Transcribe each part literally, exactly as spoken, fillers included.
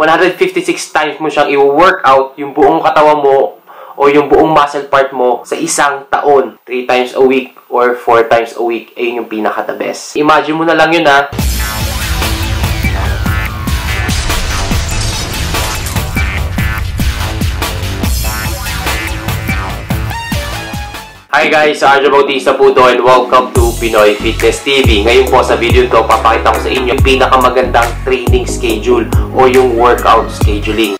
one hundred fifty-six times mo siyang i-workout yung buong katawan mo o yung buong muscle part mo sa isang taon. three times a week or four times a week, ayun yung pinaka-the best. Imagine mo na lang yun ha. Hi guys, Arjo Bautista po to and welcome to Pinoy Fitness T V. Ngayon po sa video to, papakita ko sa inyo yung pinakamagandang training schedule o yung workout scheduling.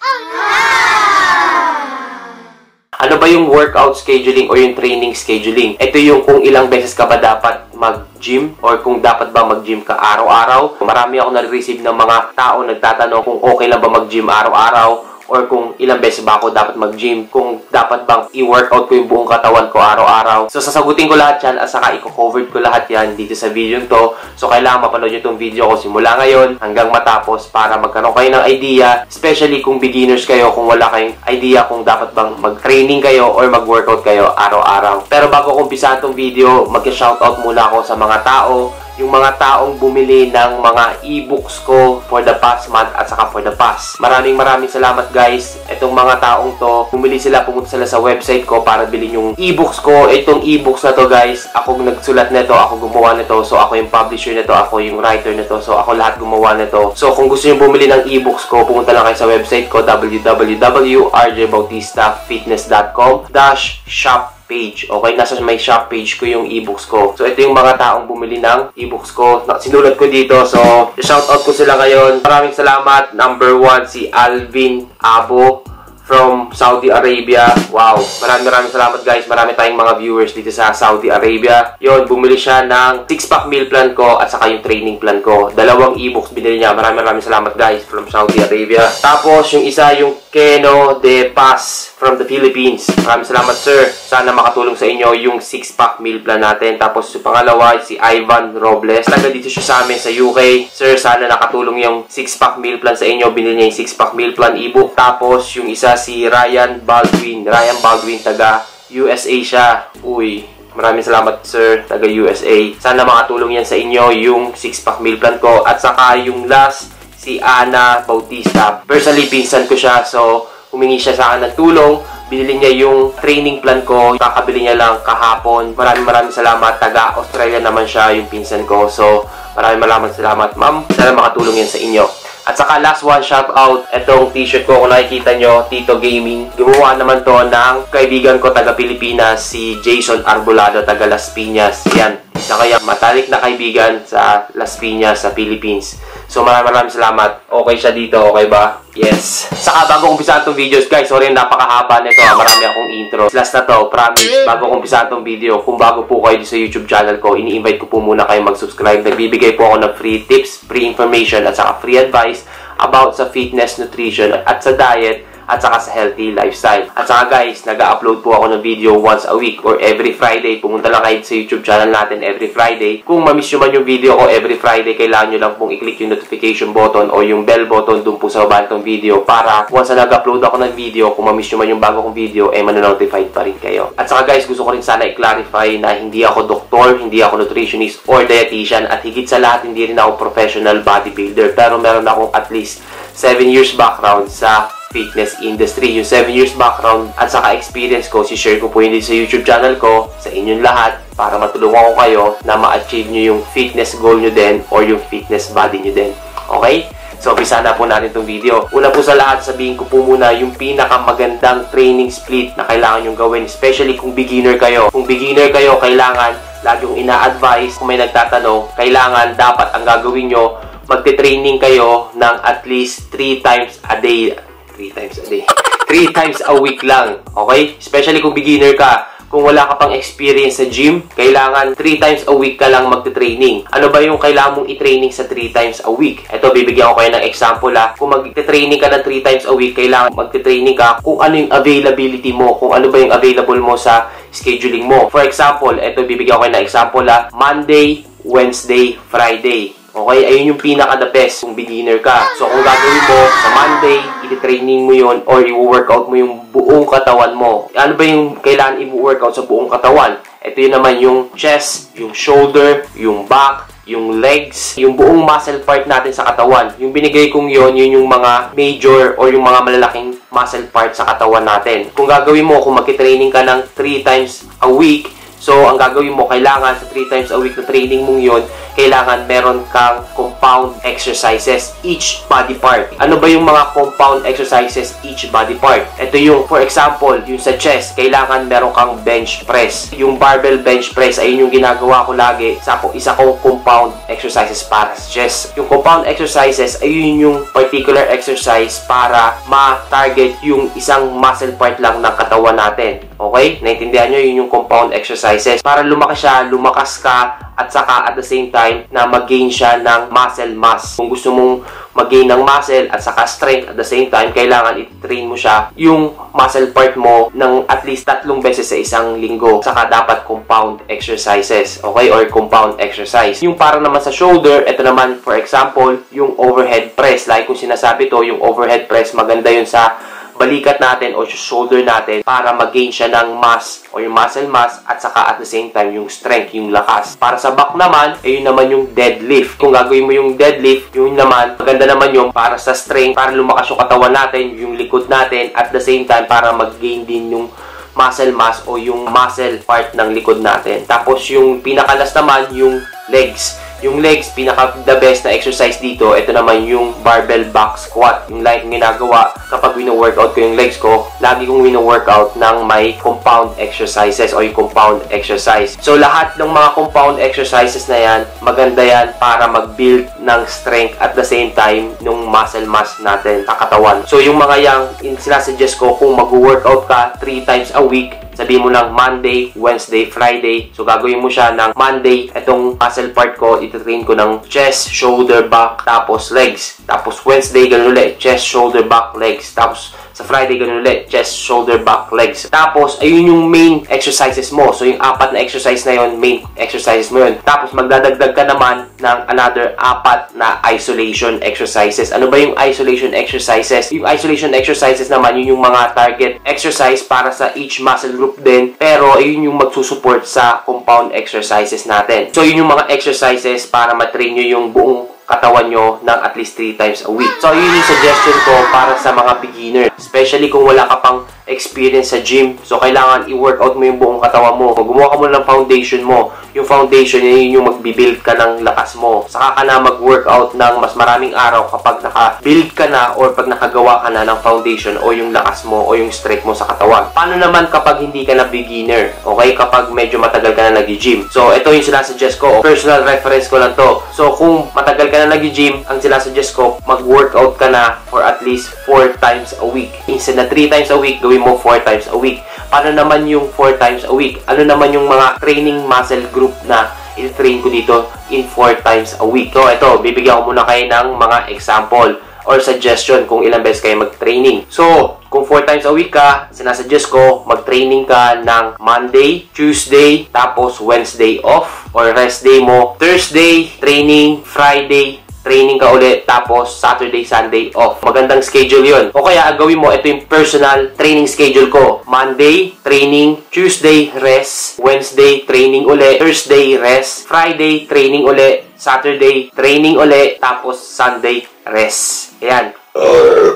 Ano ba yung workout scheduling o yung training scheduling? Ito yung kung ilang beses ka ba dapat mag-gym or kung dapat ba mag-gym ka araw-araw. Marami ako na-receive ng mga tao nagtatanong kung okay lang ba mag-gym araw-araw, or kung ilang beses ba ako dapat mag-gym, kung dapat bang i-workout ko yung buong katawan ko araw-araw. So, sasagutin ko lahat yan at saka i-covered ko lahat yan dito sa video to. So, kailangan mapanood nyo itong video ko simula ngayon hanggang matapos para magkaroon kayo ng idea, especially kung beginners kayo, kung wala kayong idea kung dapat bang mag-training kayo or mag-workout kayo araw-araw. Pero bago ko umpisahan itong video, mag-shoutout muna ako sa mga tao, yung mga taong bumili ng mga e-books ko for the past month at saka for the past. Maraming maraming salamat guys. Itong mga taong to, bumili sila, pumunta sila sa website ko para bilhin yung e-books ko. Itong e-books na to guys, ako nagsulat nito, ako gumawa nito. So ako yung publisher nito, ako yung writer nito. So ako lahat gumawa nito. So kung gusto niyo bumili ng e-books ko, pumunta lang kayo sa website ko w w w dot arjo bautista fitness dot com slash shop. Page. Okay, nasa may shop page ko yung ebooks ko. So, ito yung mga taong bumili ng ebooks ko. Sinulat ko dito. So, shoutout ko sila ngayon. Maraming salamat. Number one, si Alvin Abo from Saudi Arabia. Wow! Maraming maraming salamat guys. Marami tayong mga viewers dito sa Saudi Arabia. Yun, bumili siya ng six pack meal plan ko at saka yung training plan ko. Dalawang e-books binili niya. Maraming maraming salamat guys from Saudi Arabia. Tapos, yung isa yung Queno de Paz from the Philippines. Maraming salamat sir. Sana makatulong sa inyo yung six pack meal plan natin. Tapos, yung pangalawa, si Ivan Robles. Taga dito siya sa amin sa U K. Sir, sana nakatulong yung six pack meal plan sa inyo. Binili niya yung six pack meal plan e-book. Tapos, yung isa si Ryan Baldwin. Ryan Baldwin, taga U S A siya. Uy, maraming salamat sir, taga U S A. Sana makatulong yan sa inyo yung six pack meal plan ko. At saka yung last, si Anna Bautista. Personally, pinsan ko siya. So, humingi siya sa akin ng tulong. Binili niya yung training plan ko. Kakabili niya lang kahapon. Maraming maraming salamat. Taga Australia naman siya yung pinsan ko. So, maraming maraming salamat ma'am. Sana makatulong yan sa inyo. At saka last one, shout out, itong t-shirt ko, kung nakikita nyo, Tito Gaming. Gumawa naman to ng kaibigan ko taga Pilipinas, si Jason Arbolado, taga Las Piñas. Yan, isa kaya matalik na kaibigan sa Las Piñas, sa Philippines. So maraming maraming salamat. Okay siya dito, okay ba? Yes. Saka bago kong umpisahan itong videos, guys, sorry, napakahaba nito. Marami akong intro. Last na to, promise, bago kong umpisahan itong video, kung bago po kayo sa YouTube channel ko, ini-invite ko po muna kayo mag-subscribe. Nagbibigay po ako ng free tips, free information, at saka free advice about sa fitness, nutrition, at sa diet, at saka sa healthy lifestyle. At saka guys, nag-upload po ako ng video once a week or every Friday. Pumunta lang kayo sa YouTube channel natin every Friday. Kung mamiss nyo man yung video ko every Friday, kailangan nyo lang pong i-click yung notification button o yung bell button dun po sa baba ng video para once na nag-upload ako ng video, kung mamiss nyo man yung bago kong video, eh manonotified pa rin kayo. At saka guys, gusto ko rin sana i-clarify na hindi ako doktor, hindi ako nutritionist or dietitian, at higit sa lahat, hindi rin ako professional bodybuilder. Pero meron akong at least seven years background sa fitness industry. Yung seven years background at saka experience ko, si-share ko po yun sa YouTube channel ko, sa inyong lahat, para matulungan ko kayo na ma-achieve nyo yung fitness goal nyo din or yung fitness body nyo din. Okay? So, umpisa na po natin itong video. Una po sa lahat, sabihin ko po muna yung pinakamagandang training split na kailangan nyong gawin, especially kung beginner kayo. Kung beginner kayo, kailangan, lagi yung ina-advise, kung may nagtatanong, kailangan dapat ang gagawin nyo, magte-training kayo ng at least three times a day. three times a day. three times a week lang. Okay? Especially kung beginner ka. Kung wala ka pang experience sa gym, kailangan three times a week ka lang magte-training. Ano ba yung kailangan mong i-training sa three times a week? Ito, bibigyan ko kayo ng example ha. Kung magte-training ka ng three times a week, kailangan magte-training ka kung ano yung availability mo, kung ano ba yung available mo sa scheduling mo. For example, ito, bibigyan ko kayo ng example ha. Monday, Wednesday, Friday. Okay? Ayun yung pinaka-the best kung beginner ka. So, kung gagawin mo sa Monday, i-training mo yun or i-workout mo yung buong katawan mo. Ano ba yung kailangan i-workout sa buong katawan? Ito yun naman yung chest, yung shoulder, yung back, yung legs, yung buong muscle part natin sa katawan. Yung binigay kong yon, yun yung mga major or yung mga malalaking muscle part sa katawan natin. Kung gagawin mo, kung magki-training ka ng three times a week, so ang gagawin mo, kailangan sa three times a week na training mong yon, kailangan meron kang compound exercises each body part. Ano ba yung mga compound exercises each body part? Ito yung, for example, yung sa chest, kailangan meron kang bench press. Yung barbell bench press, ayun yung ginagawa ko lagi sa isa kong compound exercises para sa chest. Yung compound exercises, ayun yung particular exercise para ma-target yung isang muscle part lang ng katawan natin. Okay? Naintindihan nyo, yun yung compound exercises. Para lumakas siya, lumakas ka, at saka at the same time na mag-gain siya ng muscle mass. Kung gusto mong mag-gain ng muscle at saka strength at the same time, kailangan i-train mo siya yung muscle part mo ng at least tatlong beses sa isang linggo. Saka dapat compound exercises, okay? Or compound exercise. Yung para naman sa shoulder, ito naman for example, yung overhead press. Like kung sinasabi to, yung overhead press, maganda yun sa balikat natin o shoulder natin para mag-gain siya ng mass o yung muscle mass at saka at the same time yung strength, yung lakas. Para sa back naman, ayun naman yung deadlift. Kung gagawin mo yung deadlift, yun naman, maganda naman yung para sa strength, para lumakas yung katawan natin, yung likod natin at the same time para mag-gain din yung muscle mass o yung muscle part ng likod natin. Tapos yung pinakalas naman, yung legs. Yung legs, pinaka the best na exercise dito, ito naman yung barbell back squat. Yung like ginagawa kapag wino-workout ko yung legs ko, lagi kong wino-workout ng may compound exercises o yung compound exercise. So lahat ng mga compound exercises na yan, maganda yan para mag-build ng strength at the same time nung muscle mass natin sa katawan. So yung mga yang sinasuggest ko kung mag-workout ka three times a week, sabihin mo lang Monday, Wednesday, Friday. So gagawin mo siya ng Monday, itong muscle part ko, ititrain ko ng chest, shoulder, back, tapos legs. Tapos Wednesday, ganun ulit, chest, shoulder, back, legs. Tapos sa Friday, ganun ulit, chest, shoulder, back, legs. Tapos ayun yung main exercises mo. So yung apat na exercise na yun, main exercises mo yun. Tapos magdadagdag ka naman ng another apat na isolation exercises. Ano ba yung isolation exercises? Yung isolation exercises naman, yun yung mga target exercise para sa each muscle group din, pero ayun yung magsusupport sa compound exercises natin. So yun yung mga exercises para matrain nyo yung buong katawan nyo ng at least three times a week. So yun yung suggestion ko para sa mga beginner, especially kung wala ka pang experience sa gym. So kailangan i-workout mo yung buong katawan mo. Gumawa ka muna ng foundation mo. Yung foundation, yun yung magbibuild ka ng lakas mo. Saka ka na mag-workout ng mas maraming araw kapag naka-build ka na or pag nakagawa ka na ng foundation o yung lakas mo o yung strength mo sa katawan. Paano naman kapag hindi ka na beginner? Okay? Kapag medyo matagal ka na nag-gym. So ito yung sinasuggest ko. Personal reference ko lang to. So kung matagal ka na nag-gym, ang sinasuggest ko, mag-workout ka na for at least four times a week. Instead na three times a week, gawin mo four times a week. Paano naman yung four times a week? Ano naman yung mga training muscle group group na i-train ko dito in four times a week. So, ito, bibigyan ko muna kayo ng mga example or suggestion kung ilang beses kayo mag-training. So, kung four times a week ka, sinasuggest ko, mag-training ka ng Monday, Tuesday, tapos Wednesday off or rest day mo. Thursday, training. Friday, training ka ulit, tapos Saturday, Sunday off. Magandang schedule yun. O kaya, gawin mo, ito yung personal training schedule ko. Monday, training. Tuesday, rest. Wednesday, training ulit. Thursday, rest. Friday, training ulit. Saturday, training ulit. Tapos Sunday, rest. Ayan.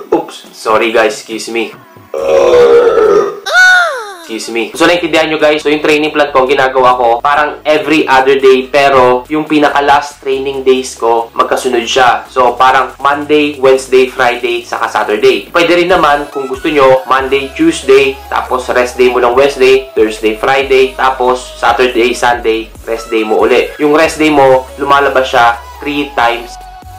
Oops. Sorry guys, excuse me. Excuse me. So, naintindihan nyo guys, so yung training plan ko, ginagawa ko, parang every other day, pero yung pinaka-last training days ko, magkasunod siya. So, parang Monday, Wednesday, Friday, saka Saturday. Pwede rin naman, kung gusto nyo, Monday, Tuesday, tapos rest day mo ng Wednesday, Thursday, Friday, tapos Saturday, Sunday, rest day mo ulit. Yung rest day mo, lumalabas siya three times.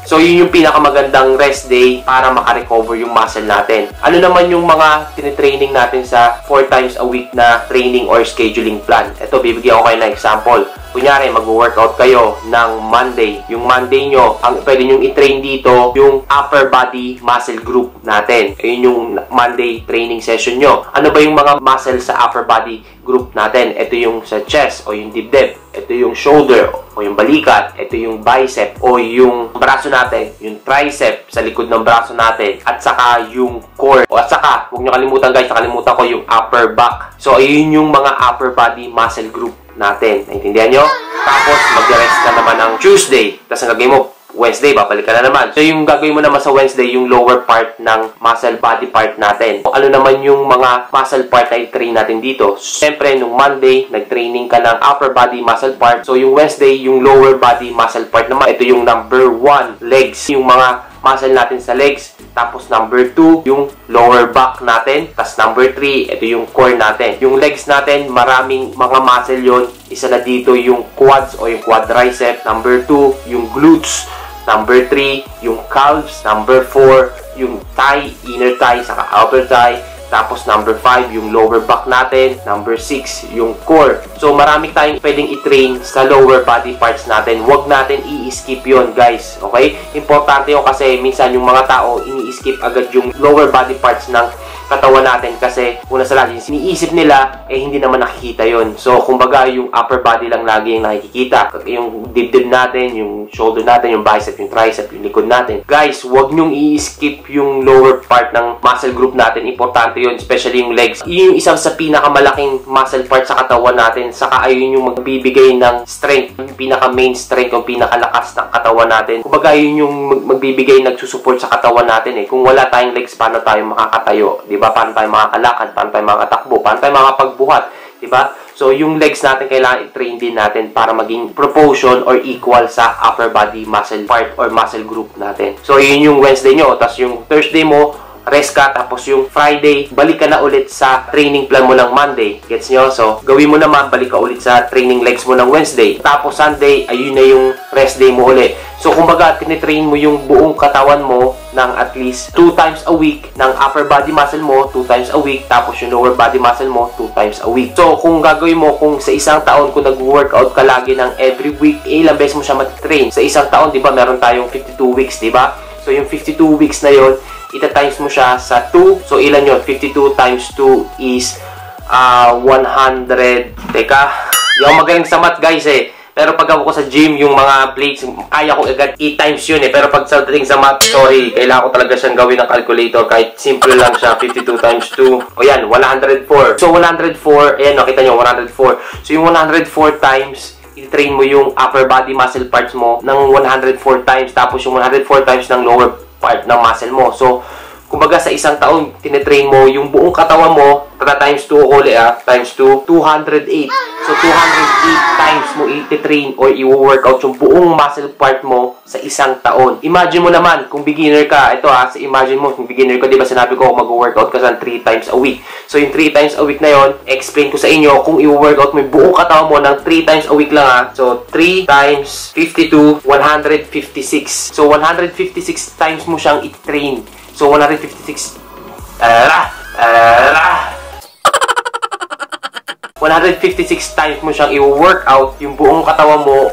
So, yun yung pinakamagandang rest day para makarecover yung muscle natin. Ano naman yung mga tinitraining natin sa four times a week na training or scheduling plan? Ito, bibigyan ko kayo ng example. Kunyari, mag-workout kayo ng Monday. Yung Monday nyo, ang pwede nyong i-train dito yung upper body muscle group natin. Ayun yung Monday training session nyo. Ano ba yung mga muscle sa upper body group natin? Ito yung sa chest o yung dibdib. Ito yung shoulder o yung balikat. Ito yung bicep o yung braso natin. Yung tricep sa likod ng braso natin. At saka yung core. O at saka, huwag nyo kalimutan guys, nakalimutan ko yung upper back. So, ayun yung mga upper body muscle group natin. Naintindihan nyo? Tapos, mag-rest ka naman ng Tuesday. Tapos, ang gagawin mo, Wednesday, babalik ka na naman. So, yung gagawin mo naman sa Wednesday, yung lower part ng muscle body part natin. So, ano naman yung mga muscle part na i-train natin dito? Siyempre, nung Monday, nag-training ka ng upper body muscle part. So, yung Wednesday, yung lower body muscle part naman. Ito yung number one, legs. Yung mga muscle natin sa legs. Tapos, number two, yung lower back natin. Tapos, number three, ito yung core natin. Yung legs natin, maraming mga muscle yon. Isa na dito yung quads o yung quadriceps. Number two, yung glutes. Number three, yung calves. Number four, yung thigh, inner thigh, saka outer thigh. Tapos number five, yung lower back natin. Number six, yung core. So, marami tayong pwedeng i-train sa lower body parts natin. Huwag natin i-skip yon, guys. Okay? Importante yun kasi minsan yung mga tao ini-skip agad yung lower body parts ng katawan natin kasi una sa lahat, iniisip nila, eh hindi naman nakikita yon. So, kumbaga, yung upper body lang lagi yung nakikita. Yung dibdib natin, yung shoulder natin, yung bicep, yung tricep, yung likod natin. Guys, huwag nyong i-skip yung lower part ng muscle group natin. Importante yon, especially yung legs. Yung isang sa pinakamalaking muscle part sa katawan natin, saka ayun yung magbibigay ng strength. Yung pinaka-main strength, yung pinakalakas ng katawan natin. Kumbaga, yun yung magbibigay, nagsusupport sa katawan natin eh. Kung wala tayong legs, paano tayo makakatayo? Diba? Paano tayo makakalakad, paano tayo makatakbo, paano tayo makapagbuhat, diba? So, yung legs natin, kailangan i-train din natin para maging proportion or equal sa upper body muscle part or muscle group natin. So, yun yung Wednesday nyo. Tapos yung Thursday mo, rest ka. Tapos yung Friday, balik ka na ulit sa training plan mo ng Monday. Gets nyo? So, gawin mo naman, balik ka ulit sa training legs mo ng Wednesday. Tapos Sunday, ayun na yung rest day mo ulit. So, kumbaga, tinitrain mo yung buong katawan mo ng at least two times a week ng upper body muscle mo, two times a week, tapos yung lower body muscle mo, two times a week. So, kung gagawin mo, kung sa isang taon, kung nag-workout ka lagi ng every week, eh, ilang beses mo siya matitrain. Sa isang taon, diba, meron tayong fifty-two weeks, diba? So, yung fifty-two weeks na yon, ita-times mo siya sa two. So, ilan yun? fifty-two times two is uh, one hundred. Teka, yung magaling sa math, guys, eh. Pero pag ako ko sa gym, yung mga plates, kaya ko agad eight times yun eh. Pero pag sa dating sa math, sorry, kailangan ko talaga siyang gawin ng calculator. Kahit simple lang siya, fifty-two times two. O yan, one hundred four. So, one hundred four, ayan, nakita nyo, one hundred four. So, yung one hundred four times, i-train mo yung upper body muscle parts mo ng one hundred four times. Tapos yung one hundred four times ng lower part ng muscle mo. So, kumbaga sa isang taon, tinetrain mo yung buong katawan mo. Tata times two ako ulit ah. Times two, two hundred eight. So, two hundred eight times mo ititrain or i-workout yung buong muscle part mo sa isang taon. Imagine mo naman, kung beginner ka, ito ha, imagine mo, kung beginner ka, diba sinabi ko, mag-workout ka saan three times a week. So, yung three times a week na yon, explain ko sa inyo, kung i-workout mo yung buong katawan mo ng three times a week lang ha. So, three times fifty-two, one hundred fifty-six. So, one hundred fifty-six times mo siyang itrain. So, one hundred fifty-six... Ara! Ara! one hundred fifty-six times mo siyang i-workout yung buong katawan mo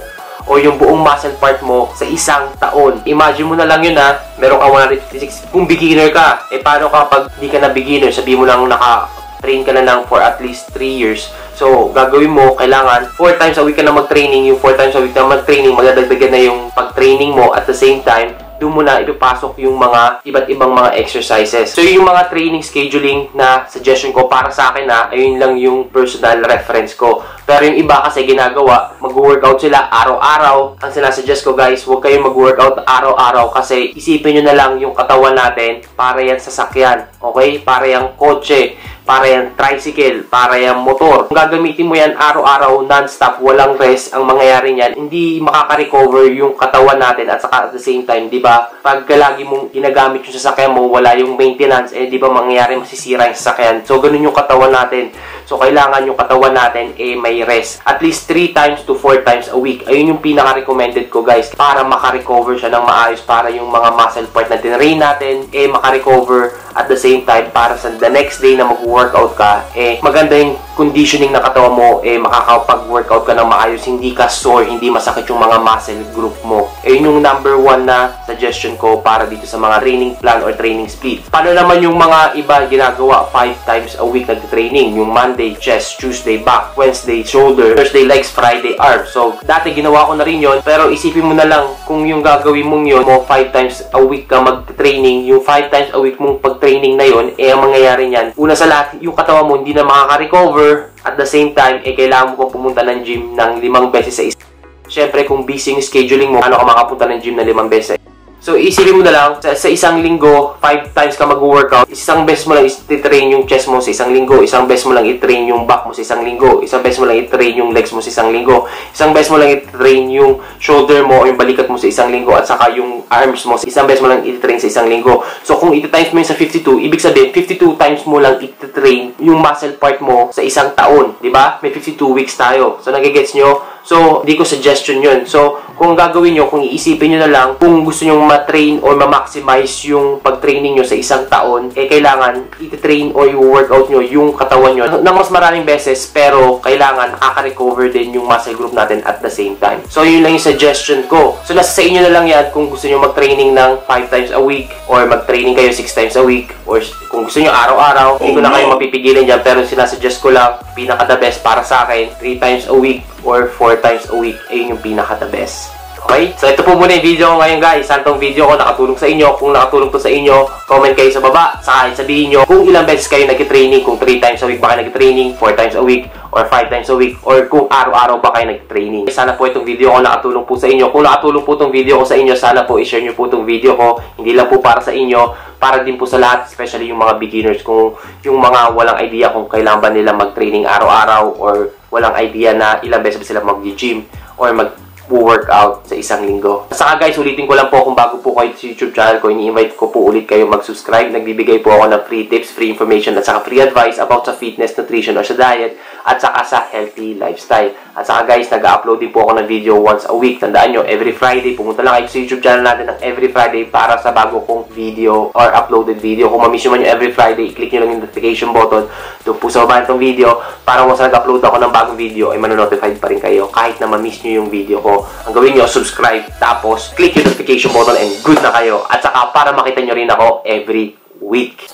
o yung buong muscle part mo sa isang taon. Imagine mo na lang yun ha, meron ka one hundred fifty-six. Kung beginner ka, eh paano kapag di ka na beginner? Sabihin mo lang naka-train ka na lang for at least three years. So, gagawin mo, kailangan four times a week ka na mag-training. Yung four times a week na mag-training, magdadagdagan na yung pag-training mo at the same time. Doon mo na ipapasok yung mga iba't ibang mga exercises. So, yung mga training scheduling na suggestion ko para sa akin na, ayun lang yung personal reference ko. Pero yung iba kasi ginagawa, mag-workout sila araw-araw. Ang sinasuggest ko guys, huwag kayong mag-workout araw-araw kasi isipin nyo na lang yung katawan natin para yan sasakyan. Okay? Para yung kotse, para yung tricycle, para yung motor. Kung gagamitin mo yan araw-araw, non-stop, walang rest, ang mangyayari niyan, hindi makaka-recover yung katawan natin at saka at the same time, di ba? Pag lagi mong ginagamit yung sasakyan mo, wala yung maintenance, eh di ba mangyayari masisira yung sasakyan. So, ganun yung katawan natin. So, kailangan yung katawan natin eh may rest. At least three times to four times a week. Ayun yung pinaka-recommended ko guys para makarecover siya ng maayos, para yung mga muscle part na tinrain natin eh makarecover at the same time para sa the next day na mag-workout ka eh maganda yung conditioning na katawan mo eh makakapag-workout ka ng maayos, hindi ka sore, hindi masakit yung mga muscle group mo. Ayun yung number one na suggestion ko para dito sa mga training plan or training split. Paano naman yung mga iba ginagawa five times a week nag-training? Yung man Monday, chest, Tuesday, back, Wednesday, shoulder, Thursday, legs, Friday, arms. So, dati ginawa ko na rin yun, pero isipin mo na lang kung yung gagawin mong yun, mo five times a week ka mag-training, yung five times a week mong pag training na yun, eh ang mangyayari niyan, una sa lahat, yung katawan mo hindi na makaka-recover. At the same time, eh kailangan mo pumunta ng gym ng limang beses sa isa. Siyempre, kung busy yung scheduling mo, ano ka makapunta ng gym ng limang beses. So, isipin mo na lang, sa, sa isang linggo, five times ka mag-workout, isang beses mo lang i-train yung chest mo sa isang linggo, isang beses mo lang i-train yung back mo sa isang linggo, isang beses mo lang i-train yung legs mo sa isang linggo, isang beses mo lang i-train yung shoulder mo o yung balikat mo sa isang linggo, at saka yung arms mo, isang beses mo lang i-train sa isang linggo. So, kung iti-times mo yun sa fifty-two, ibig sabihin, fifty-two times mo lang iti-train yung muscle part mo sa isang taon, di ba? May fifty-two weeks tayo. So, nagigets nyo? So, di ko suggestion yun. So, kung gagawin nyo, kung iisipin nyo na lang, kung gusto nyong ma-train or ma-maximize yung pag-training nyo sa isang taon, eh, kailangan iti-train or i-workout nyo yung katawan nyo ng mas maraming beses, pero kailangan nakaka-recover din yung muscle group natin at the same time. So, yun lang yung suggestion ko. So, nasa sa inyo na lang yan kung gusto nyo mag-training ng five times a week or mag-training kayo six times a week or kung gusto nyo araw-araw. Hindi ko na kayo mapipigilan dyan, pero sinasuggest ko lang, pinaka-the best para sa akin, three times a week or four times a week. Ayun yung pinaka the best. Okay? So, ito po muna yung video ko ngayon, guys. Sana tong video ko nakatulong sa inyo. Kung nakatulong to sa inyo, comment kayo sa baba. Saka sabihin nyo kung ilang beses kayo nag-training. Kung three times a week ba kayo nag-training, four times a week, or five times a week, or kung araw-araw ba kayo nag-training. Sana po itong video ko nakatulong po sa inyo. Kung nakatulong po itong video ko sa inyo, sana po i-share nyo po itong video ko. Hindi lang po para sa inyo, para din po sa lahat, especially yung mga beginners, kung yung mga walang idea kung kailan ba nila mag-training araw-araw or walang idea na ilang beses ba sila mag-gym or mag-workout sa isang linggo. Saka guys, ulitin ko lang po, kung bago po kayo sa YouTube channel ko, ini-invite ko po ulit kayo mag-subscribe. Nagbibigay po ako ng free tips, free information, at saka free advice about sa fitness, nutrition, or sa diet, at saka sa healthy lifestyle. At saka guys, nag-upload din po ako ng video once a week. Tandaan nyo, every Friday, pumunta lang kayo sa YouTube channel natin ng every Friday para sa bago kong video or uploaded video. Kung mamiss nyo man yung every Friday, i-click nyo lang yung notification button doon po sa baba nitong video para once nag-upload ako ng bagong video ay manonotified pa rin kayo kahit na mamiss nyo yung video ko. Ang gawin nyo, subscribe, tapos click yung notification button and good na kayo. At saka, para makita nyo rin ako every week.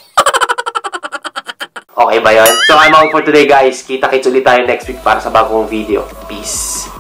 Okay ba yun? So, I'm out for today, guys. Kita-kits ulit tayo next week para sa bagong video. Peace!